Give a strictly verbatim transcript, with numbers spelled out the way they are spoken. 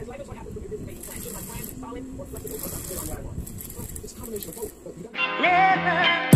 says life is what happens when you're busy making plans. Should my plans be solid or flexible or something on what I want? Well, it's a combination of both, but you don't.